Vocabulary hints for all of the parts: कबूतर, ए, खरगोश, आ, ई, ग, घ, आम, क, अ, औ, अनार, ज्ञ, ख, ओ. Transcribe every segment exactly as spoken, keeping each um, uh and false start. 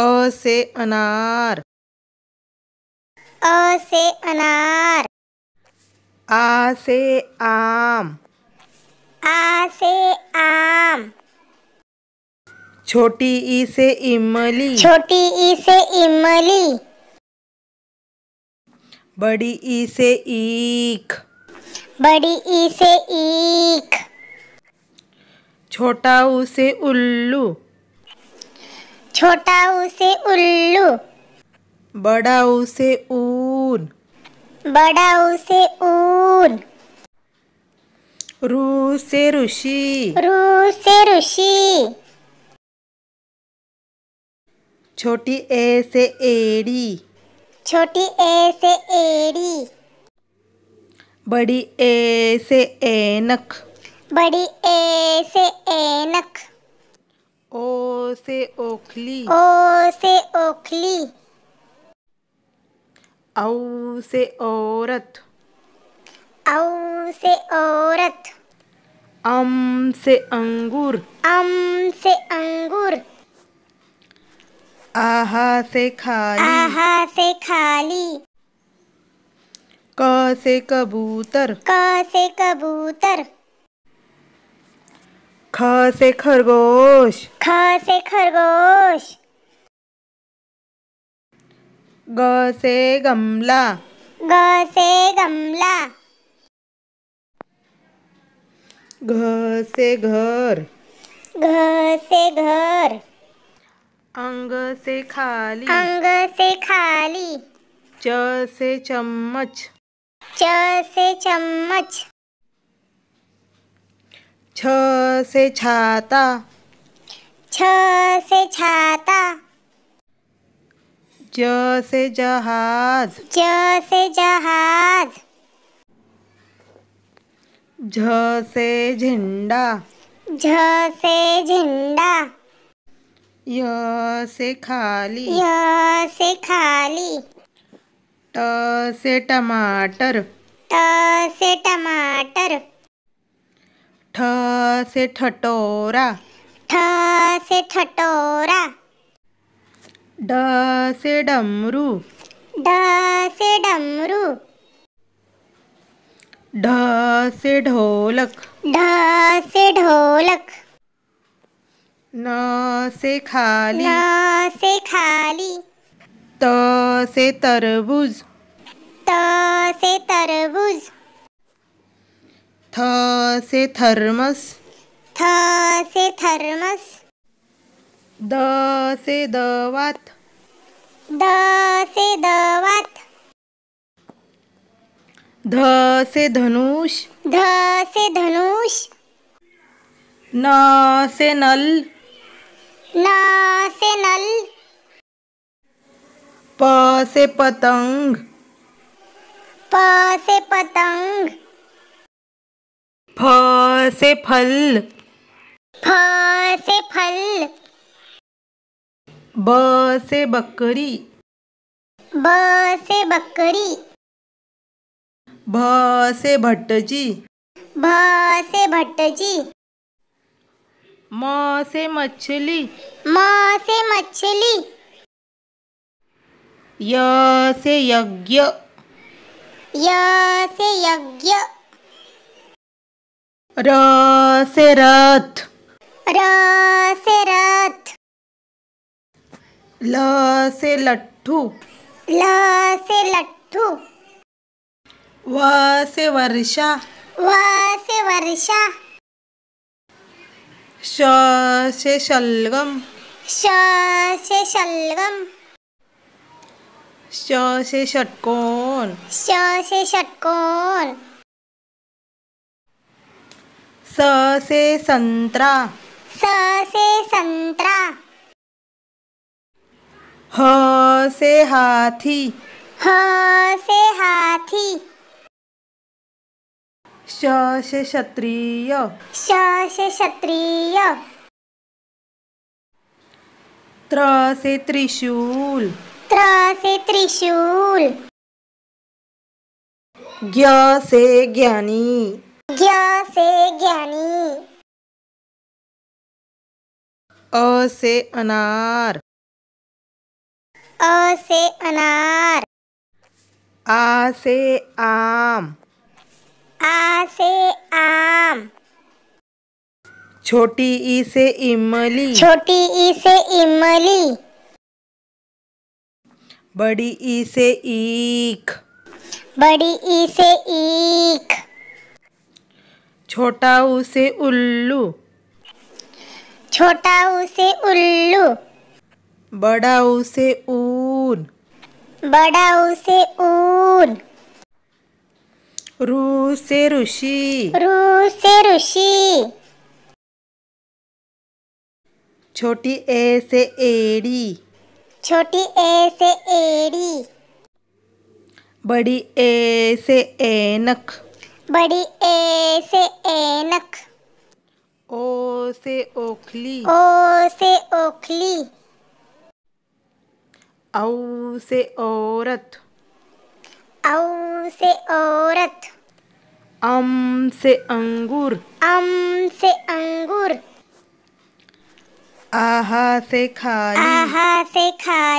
अ से अनार, अ से अनार। आ से आम, आ से आम। छोटी ई से इमली, छोटी ई से इमली। बड़ी ई से ईख, बड़ी ई से ईख। छोटा ऊ से उल्लू, छोटा ऊ से उल्लू। बड़ा ऊ से ऊन, बड़ा ऊ से ऊन। रू से ऋषि, रू से ऋषि। छोटी ए से एड़ी, छोटी ए से एड़ी। बड़ी ए से ऐनक, बड़ी ए से ऐनक। ओ से ओखली, ओ से ओखली। औ से औरत, औ से औरत। अम से अंगूर, अम से अंगूर। आहा से खाली, आहा से खाली। क से कबूतर, क से कबूतर। ख से खरगोश, ख से खरगोश। ग से गमला, ग से गमला। घ से घर, घ से घर। अंग से खाली, अंग से खाली। च से चम्मच, च से चम्मच। छ से छाता, छ से छाता। ज से जहाज, ज से जहाज। झ से झंडा, झ से झंडा। य से खाली, य से खाली। ट से टमाटर, ट से टमाटर। ठ से ठटोरा, ठ से ठटोरा। ड से डमरू, ड से डमरू। ढ से ढोलक, ढ से ढोलक। न से खाली, न से खाली। त से तरबूज, त से तरबूज। थ से थर्मस, थ से थर्मस। द से दवात, द से दवात। ध से धनुष, ध से धनुष। न से नल, न से नल। प से पतंग, प से पतंग। फ से फल, फ से फल। ब से बकरी, ब से बकरी। भ से भटजी, भ से भटजी। म से मछली, म से मछली। य से यज्ञ, य से यज्ञ। र से रथ, र से रथ। ल से लट्ठू, ल से लट्ठू। व से वर्षा, व से वर्षा। श से शलगम, श से शलगम। श से षटकोण, श से षटकोण। स से संतरा, स से संतरा। ह से हाथी, ह से हाथी। श से क्षत्रिय, श से क्षत्रिय। त्र से त्रिशूल, त्र से त्रिशूल। ज्ञ से ज्ञानी, ज्ञ से ज्ञानी। अ से अनार। अ से अनार, आ से आम, आ से आम। छोटी ई से इमली, छोटी ई से इमली। बड़ी ई से ईख, बड़ी ई से ईख। छोटा ऊ से उल्लू, छोटा ऊ से उल्लू। बड़ा ऊ से ऊन, बड़ा ऊ से ऊन। रू से ऋषि, रू से ऋषि। छोटी ए से एड़ी, छोटी ए से एड़ी। बड़ी ए से ऐनक, बड़ी ए से ऐनक। ओ से ओखली, ओ से ओखली। औ से औरत, औ से औरत। अम से अंगूर, अम से अंगूर। आहा से खाली, आहा से खाली।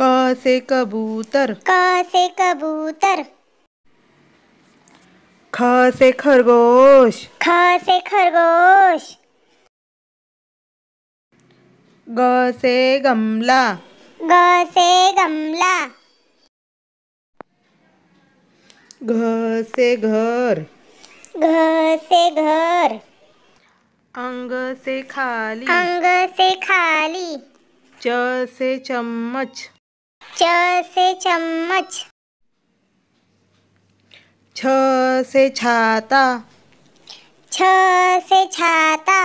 क से कबूतर, क से कबूतर। ख से खरगोश, ख से खरगोश। ग से गमला, ग से गमला। घ से घर, घ से घर। अंग से खाली, अंग से खाली। च से चम्मच, च से चम्मच। छ से छाता, छ से छाता।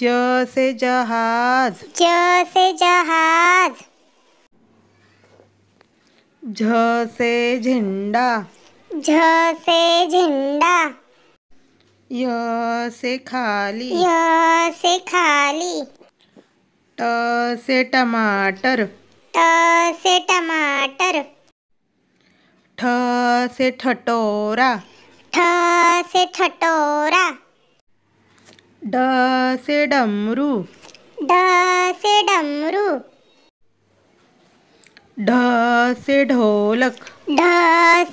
ज से जहाज, ज से जहाज। झ से झंडा, झ से झंडा। य से खाली, य से खाली। ट से टमाटर, ट से टमाटर। ठ से ठटोरा, ठ से ठटोरा। ड से डमरू, ड से डमरू। ढ से ढोलक, ढ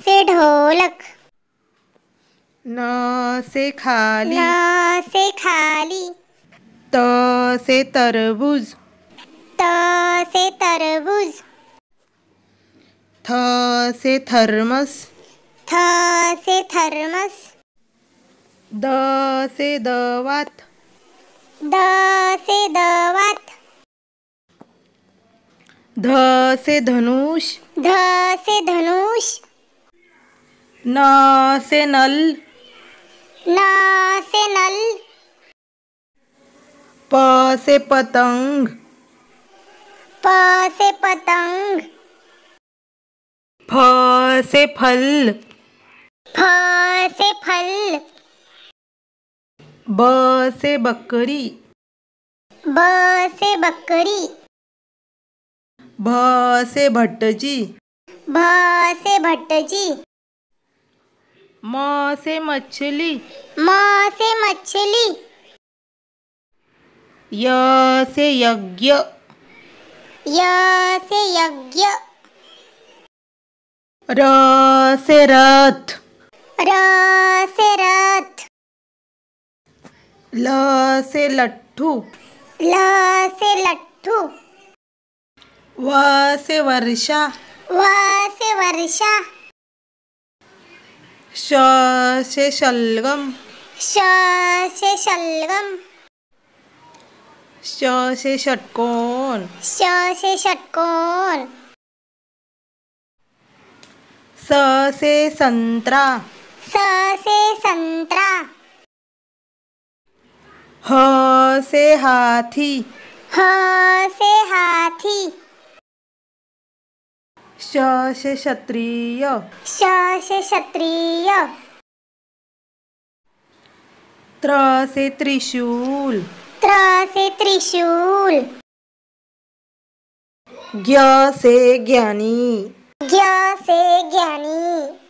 से ढोलक। न से खाली, न से खाली। त से तरबूज, त से तरबूज। थ से थर्मस, थ से थर्मस। द से दवात, द से दवात। ध से धनुष, ध से धनुष। न से नल, न से नल। प से पतंग, प से पतंग। फ से फल, फ से फल। ब से बकरी, ब से बकरी। भ से भटजी, भ से भटजी। म से मछली, म से मछली। य से यज्ञ, य से यज्ञ। र से रथ, र से रथ। ल से लट्ठू, ल से लट्ठू। व से वर्षा, व से वर्षा। श से शलगम, श से शलगम। श से षटकोण, श से षटकोण। स से संतरा, स से संतरा। ह से हाथी, ह से हाथी। श से क्षत्रिय, श से क्षत्रिय। त्र से त्रिशूल, त्र से त्रिशूल। ज्ञ से ज्ञानी, ज्ञ से ज्ञानी।